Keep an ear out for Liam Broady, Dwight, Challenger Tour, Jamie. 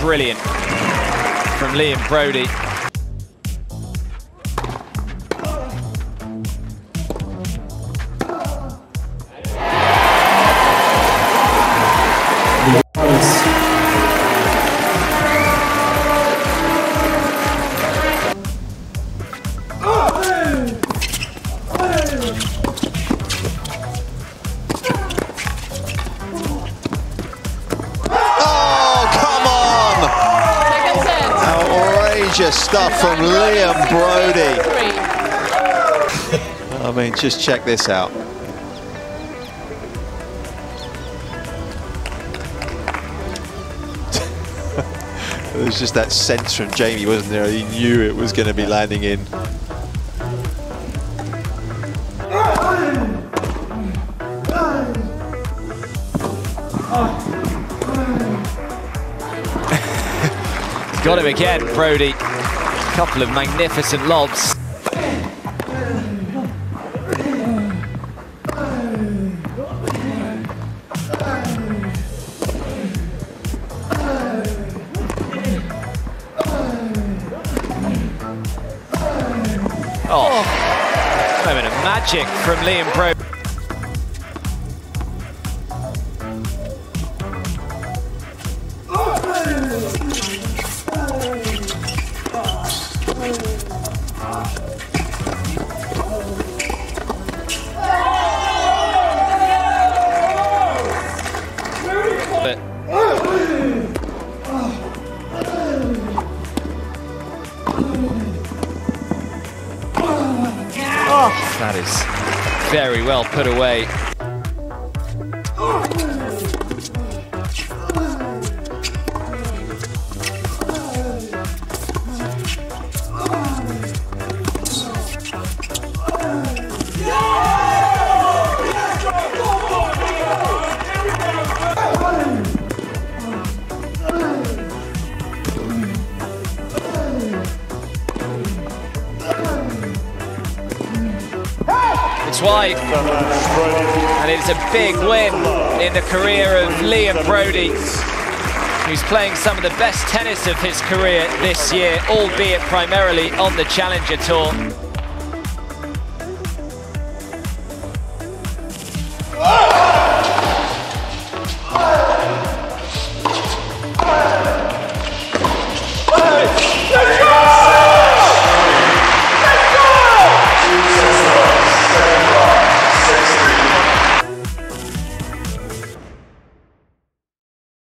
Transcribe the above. Brilliant from Liam Broady. Stuff from Liam Broady. I mean, just check this out. It was just that sense from Jamie, wasn't there? He knew it was going to be landing in. He's got him again, Broady. Couple of magnificent lobs. Oh, moment of magic from Liam Broady. That is very well put away. Dwight, and it's a big win in the career of Liam Broady, who's playing some of the best tennis of his career this year, albeit primarily on the Challenger Tour.